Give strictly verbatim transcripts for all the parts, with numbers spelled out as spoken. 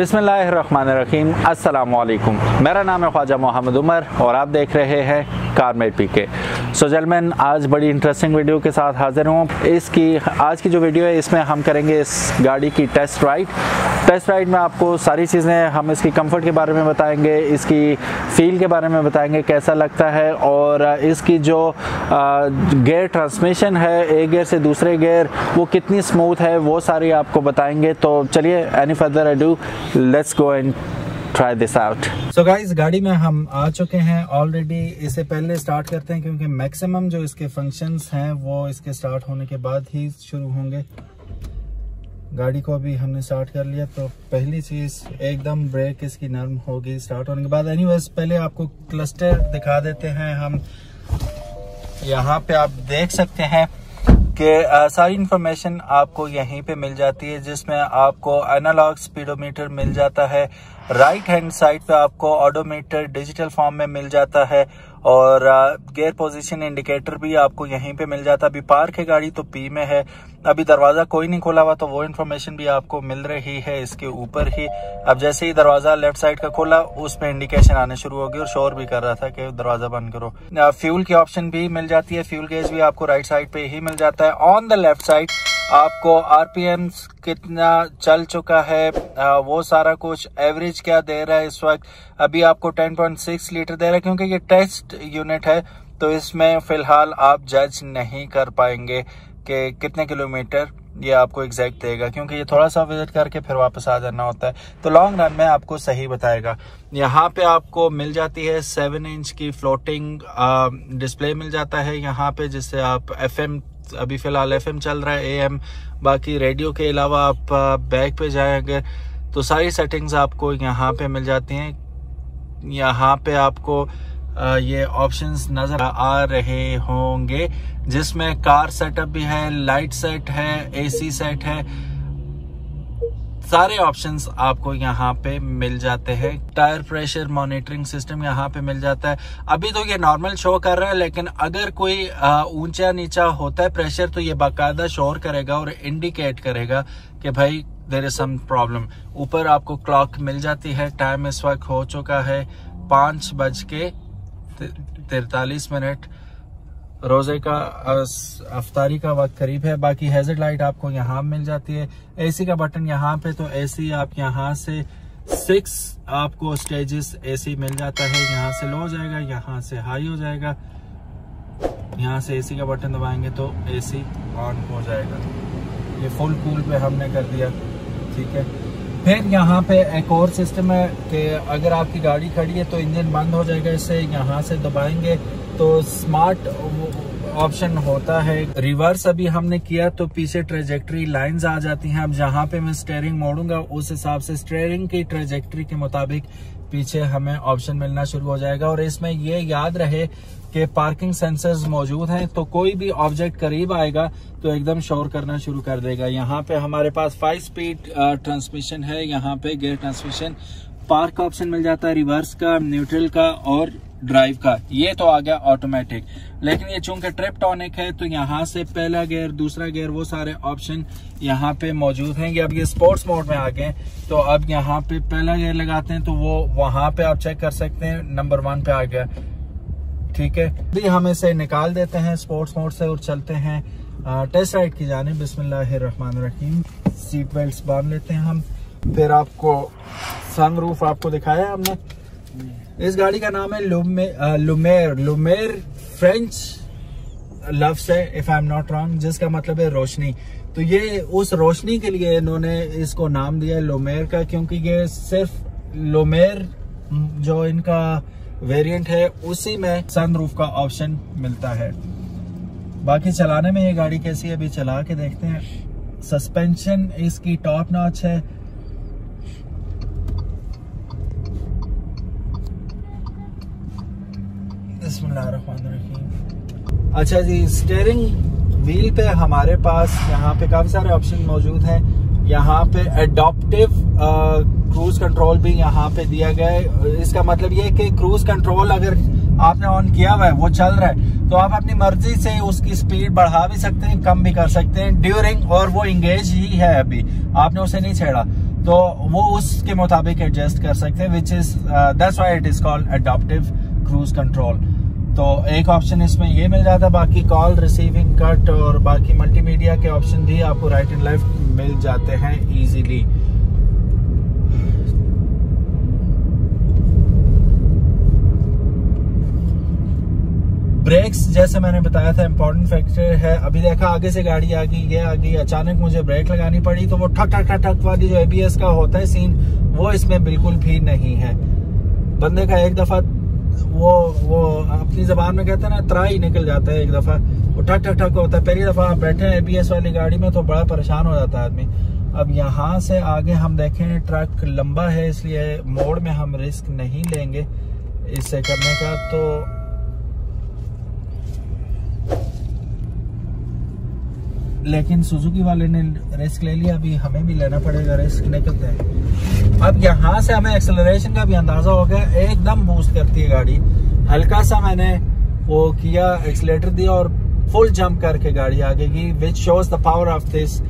बिस्मिल्लाहिर्रहमानिर्रहीम, अस्सलामुअलैकुम। मेरा नाम है ख्वाजा मोहम्मद उमर और आप देख रहे हैं car mate PK. So gentleman, आज बड़ी इंटरेस्टिंग वीडियो के साथ हाजिर हूँ। इसकी आज की जो वीडियो है इसमें हम करेंगे इस गाड़ी की टेस्ट राइड। टेस्ट राइड में आपको सारी चीज़ें, हम इसकी कंफर्ट के बारे में बताएंगे, इसकी फील के बारे में बताएंगे कैसा लगता है, और इसकी जो गेयर ट्रांसमिशन है एक गेयर से दूसरे गेयर वो कितनी स्मूथ है वो सारी आपको बताएंगे। तो चलिए, any further ado, let's go and try this out. So guys, गाड़ी में हम आ चुके हैं ऑलरेडी। इसे पहले स्टार्ट करते हैं क्योंकि मैक्सिमम जो इसके फंक्शंस हैं वो इसके स्टार्ट होने के बाद ही शुरू होंगे। गाड़ी को अभी हमने स्टार्ट कर लिया तो पहली चीज एकदम ब्रेक इसकी नर्म होगी स्टार्ट होने के बाद। एनीवेज, पहले आपको क्लस्टर दिखा देते हैं हम। यहाँ पे आप देख सकते हैं कि आ, सारी इंफॉर्मेशन आपको यहीं पे मिल जाती है, जिसमें आपको एनालॉग स्पीडोमीटर मिल जाता है। राइट हैंड साइड पे आपको ऑडोमीटर डिजिटल फॉर्म में मिल जाता है और गेयर पोजीशन इंडिकेटर भी आपको यहीं पे मिल जाता है। अभी पार्क है गाड़ी तो पी में है, अभी दरवाज़ा कोई नहीं खोला हुआ तो वो इन्फॉर्मेशन भी आपको मिल रही है इसके ऊपर ही। अब जैसे ही दरवाज़ा लेफ्ट साइड का खोला उसमें इंडिकेशन आने शुरू हो गई और शोर भी कर रहा था कि दरवाज़ा बंद करो। फ्यूल की ऑप्शन भी मिल जाती है, फ्यूल गेज भी आपको राइट साइड पर ही मिल जाता है। ऑन द लेफ्ट साइड आपको आरपीएम कितना चल चुका है आ, वो सारा कुछ, एवरेज क्या दे रहा है इस वक्त, अभी आपको टेन पॉइंट सिक्स लीटर दे रहा है। क्योंकि ये टेस्ट यूनिट है तो इसमें फिलहाल आप जज नहीं कर पाएंगे कि कितने किलोमीटर ये आपको एग्जैक्ट देगा, क्योंकि ये थोड़ा सा विजिट करके फिर वापस आ जाना होता है तो लॉन्ग रन में आपको सही बताएगा। यहाँ पे आपको मिल जाती है सेवन इंच की फ्लोटिंग डिस्प्ले मिल जाता है यहाँ पे, जिससे आप एफएम, अभी फिलहाल एफएम चल रहा है, एएम, बाकी रेडियो के अलावा आप बैक पे जाएं अगर तो सारी सेटिंग्स आपको यहाँ पे मिल जाती हैं। यहाँ पे आपको ये ऑप्शंस नज़र आ रहे होंगे जिसमें कार सेटअप भी है, लाइट सेट है, एसी सेट है, सारे ऑप्शंस आपको यहाँ पे मिल जाते हैं। टायर प्रेशर मॉनिटरिंग सिस्टम यहाँ पे मिल जाता है। अभी तो ये नॉर्मल शो कर रहा है, लेकिन अगर कोई ऊंचा नीचा होता है प्रेशर तो ये बाकायदा शोर करेगा और इंडिकेट करेगा कि भाई देयर इज सम प्रॉब्लम। ऊपर आपको क्लॉक मिल जाती है। टाइम इस वक्त हो चुका है पाँच बज के तिरतालीस मिनट। रोज़े का अफ्तारी का वक्त करीब है। बाकी हैजर्ड लाइट आपको यहाँ मिल जाती है। एसी का बटन यहाँ पे, तो एसी आप यहाँ से सिक्स आपको स्टेजेस एसी मिल जाता है। यहाँ से लो हो जाएगा, यहाँ से हाई हो जाएगा, यहाँ से एसी का बटन दबाएंगे तो एसी ऑन हो जाएगा। ये फुल कूल पे हमने कर दिया, ठीक है। फिर यहाँ पे एक और सिस्टम है कि अगर आपकी गाड़ी खड़ी है तो इंजन बंद हो जाएगा, इससे यहाँ से दबाएंगे तो स्मार्ट ऑप्शन होता है। रिवर्स अभी हमने किया तो पीछे ट्रेजेक्ट्री लाइंस आ जाती हैं। अब जहाँ पे मैं स्टेयरिंग मोड़ूंगा उस हिसाब से स्टेयरिंग की ट्रेजेक्ट्री के मुताबिक पीछे हमें ऑप्शन मिलना शुरू हो जाएगा। और इसमें ये याद रहे कि पार्किंग सेंसर्स मौजूद हैं तो कोई भी ऑब्जेक्ट करीब आएगा तो एकदम शोर करना शुरू कर देगा। यहाँ पे हमारे पास फाइव स्पीड ट्रांसमिशन है, यहाँ पे गियर ट्रांसमिशन, पार्क का ऑप्शन मिल जाता है, रिवर्स का, न्यूट्रल का और ड्राइव का। ये तो आ गया ऑटोमेटिक, लेकिन ये चूंकि ट्रिप टॉनिक है तो यहाँ से पहला गियर, दूसरा गियर, वो सारे ऑप्शन यहाँ पे मौजूद हैं। ये अब ये स्पोर्ट्स मोड में आ गए तो अब यहाँ पे पहला गियर लगाते हैं तो वो वहाँ पे आप चेक कर सकते हैं, नंबर वन पे आ गया, ठीक है। अभी हम इसे निकाल देते हैं स्पोर्ट्स मोड से और चलते हैं टेस्ट राइड की जाने। बिस्मिल्लाहिर्रहमानिर्रहीम, सीट बेल्ट बांध लेते हैं हम। फिर आपको सनरूफ आपको दिखाया हमने। इस गाड़ी का नाम है लुमेर। लुमेर फ्रेंच लफ्ज़ है, if I am not wrong, जिसका मतलब है रोशनी। तो ये उस रोशनी के लिए इन्होंने इसको नाम दिया लुमेर का, क्योंकि ये सिर्फ लुमेर जो इनका वेरिएंट है उसी में सनरूफ का ऑप्शन मिलता है। बाकी चलाने में ये गाड़ी कैसी है अभी चला के देखते हैं। सस्पेंशन इसकी टॉप नॉच है। बिस्मिल्लाहिर्रहमानिर्रहीम। अच्छा जी, स्टीयरिंग व्हील पे हमारे पास यहाँ पे काफी सारे ऑप्शन मौजूद हैं। यहाँ पे एडॉप्टिव क्रूज कंट्रोल भी यहाँ पे दिया गया है। इसका मतलब ये है कि क्रूज कंट्रोल अगर आपने ऑन किया हुआ है, वो चल रहा है, तो आप अपनी मर्जी से उसकी स्पीड बढ़ा भी सकते हैं, कम भी कर सकते हैं ड्यूरिंग, और वो इंगेज ही है, अभी आपने उसे नहीं छेड़ा। तो वो उसके मुताबिक एडजस्ट कर सकते हैं, which is that's why it is called adaptive cruise control. तो एक ऑप्शन इसमें ये मिल जाता है, बाकी कॉल रिसीविंग कट और बाकी मल्टीमीडिया के ऑप्शन भी आपको राइट एंड लेफ्ट मिल जाते हैं इजीली। ब्रेक्स जैसे मैंने बताया था इम्पोर्टेंट फैक्टर है। अभी देखा आगे से गाड़ी आ गई, ये आ गई, अचानक मुझे ब्रेक लगानी पड़ी, तो वो ठक ठक ठक ठक वाली जो एबीएस का होता है सीन, वो इसमें बिल्कुल भी नहीं है। बंदे का एक दफा वो वो अपनी जबान में कहते हैं ना, तरा ही निकल जाता है एक दफा, वो ठक ठक ठक होता है। पहली दफा आप बैठे हैं एबीएस वाली गाड़ी में तो बड़ा परेशान हो जाता है आदमी। अब यहाँ से आगे हम देखें ट्रक लंबा है, इसलिए मोड़ में हम रिस्क नहीं लेंगे इससे करने का। तो लेकिन सुजुकी वाले ने रिस्क ले लिया, अभी हमें भी लेना पड़ेगा रिस्क, निकलते हैं। अब यहाँ से हमें एक्सेलरेशन का भी अंदाजा हो गया, एकदम बूस्ट करती है गाड़ी। हल्का सा मैंने वो किया, एक्सेलेटर दिया और फुल जंप करके गाड़ी आगे की, which shows the power of this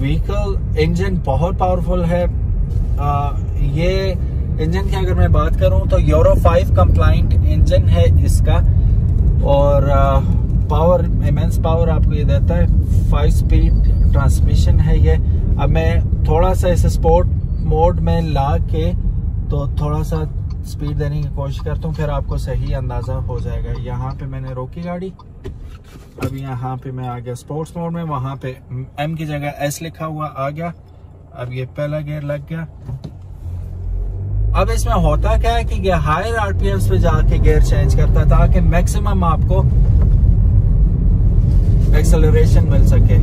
vehicle. Engine बहुत पावरफुल है। आ, ये इंजन की अगर मैं बात करूँ तो यूरो फाइव कंप्लाइंट इंजन है इसका, और आ, पावर, इमेंस पावर आपको ये देता है। फाइव स्पीड ट्रांसमिशन है ये। अब मैं थोड़ा सा इसे स्पोर्ट मोड में ला के तो थोड़ा सा स्पीड देने की कोशिश करता हूँ, फिर आपको सही अंदाज़ा हो जाएगा। यहाँ पे मैंने रोकी गाड़ी, अब यहाँ पे मैं आ गया स्पोर्ट्स मोड में, वहाँ पे एम की जगह एस लिखा हुआ आ गया। अब ये पहला गियर लग गया। अब इसमें होता क्या है कि ये हायर आरपीएम पे जाके गियर चेंज करता है ताकि मैक्सिमम आपको एक्सेलरेशन मिल सके।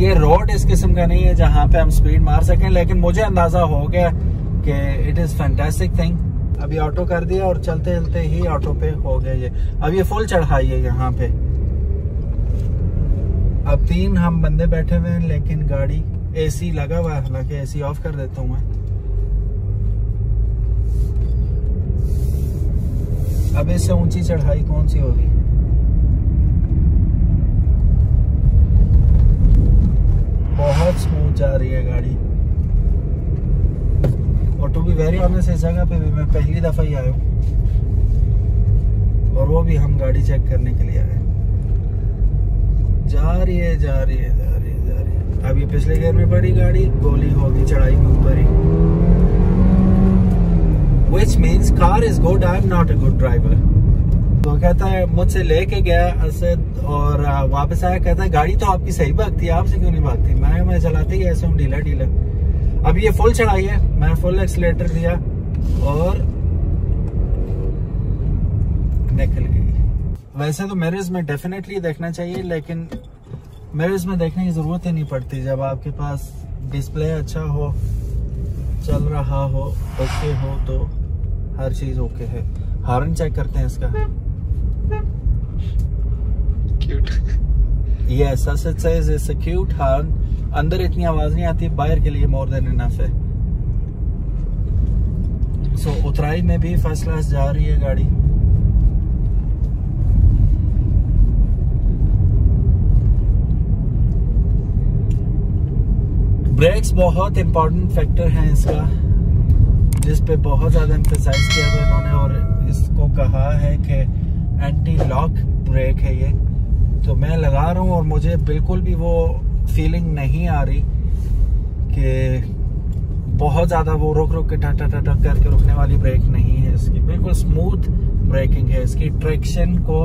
ये रोड इस किस्म का नहीं है जहां पे हम स्पीड मार सकें, लेकिन मुझे अंदाजा हो गया कि इट इज फैंटास्टिक थिंग। अभी ऑटो कर दिया और चलते चलते ही ऑटो पे हो गया ये। अब ये फुल चढ़ाई है यहाँ पे। अब तीन हम बंदे बैठे हुए हैं, लेकिन गाड़ी एसी लगा हुआ है, हालांकि एसी ऑफ कर देता हूं मैं। अब इससे ऊंची चढ़ाई कौन सी होगी। बहुत स्मूथ जा रही है गाड़ी, और टू बी वेरी ऑनेस्ट इस जगह पे भी मैं पहली दफा ही आया हूँ, और वो भी हम गाड़ी चेक करने के लिए आए। जा रही है जा रही है जा रही है जा रही है। अब ये पिछले गियर में पड़ी गाड़ी, गोली होगी चढ़ाई के ऊपर ही, which means car is good, I am not a good driver। तो कहता है मुझसे लेके गया असद और वापस आया, कहता है गाड़ी तो आपकी सही भागती है, आपसे क्यों नहीं भागती। मैं मैं चलाते ही ऐसे हूँ ढीला ढीला। अब ये फुल चढ़ाई है, मैं फुल एक्सीलेटर दिया और निकल गई। वैसे तो मैरिज में डेफिनेटली देखना चाहिए, लेकिन मैरिज में देखने की जरूरत ही नहीं पड़ती। जब आपके पास डिस्प्ले अच्छा हो, चल रहा हो, ओके हो, तो हर चीज ओके है। हॉर्न चेक करते हैं इसका। Cute. Yes, Asad says it's a cute horn। अंदर इतनी आवाज नहीं आती, बाहर के लिए मोर देन इनफ है। सो so, उतराई में भी फर्स्ट क्लास जा रही है गाड़ी। ब्रेक्स बहुत इम्पोर्टेंट फैक्टर हैं इसका, जिस पे बहुत ज़्यादा एम्फसाइज किया है इन्होंने, और इसको कहा है कि एंटी लॉक ब्रेक है ये। तो मैं लगा रहा हूँ और मुझे बिल्कुल भी वो फीलिंग नहीं आ रही कि बहुत ज़्यादा वो रुक रुक के टक टक टक करके रुकने वाली ब्रेक नहीं है इसकी, बिल्कुल स्मूथ ब्रेकिंग है इसकी, ट्रैक्शन को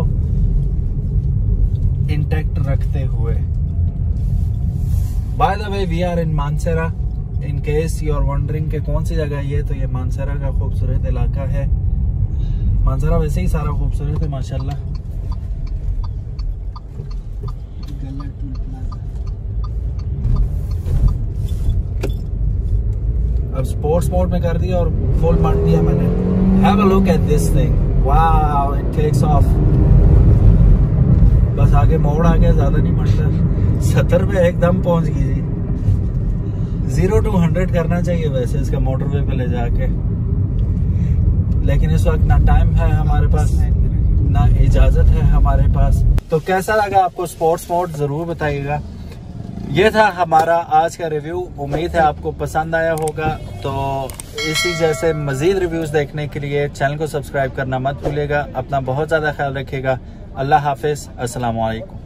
इंटैक्ट रखते हुए। By the way, we are in Mansehra. In case you are wondering कि कौन सी जगह ये, तो ये मानसेहरा का खूबसूरत इलाका है। मानसेहरा वैसे ही सारा खूबसूरत है माशाल्लाह। अब स्पोर्ट्स मोड में कर दिया और फुल मार दिया मैंने। Have a look at this thing। Wow, it takes off। बस आगे मोड़ आ गया, ज्यादा नहीं मरता। सत्तर पे एकदम पहुंच गई जी। जीरो टू हंड्रेड करना चाहिए वैसे इसका मोटरवे पे ले जाके, लेकिन इस वक्त ना टाइम है हमारे पास, ना इजाजत है हमारे पास। तो कैसा लगा आपको स्पोर्ट्स मोड जरूर बताइएगा। ये था हमारा आज का रिव्यू, उम्मीद है आपको पसंद आया होगा। तो इसी जैसे मज़ीद रिव्यूज़ देखने के लिए चैनल को सब्सक्राइब करना मत भूलिएगा। अपना बहुत ज़्यादा ख्याल रखिएगा। अल्लाह हाफिज़, अस्सलाम वालेकुम।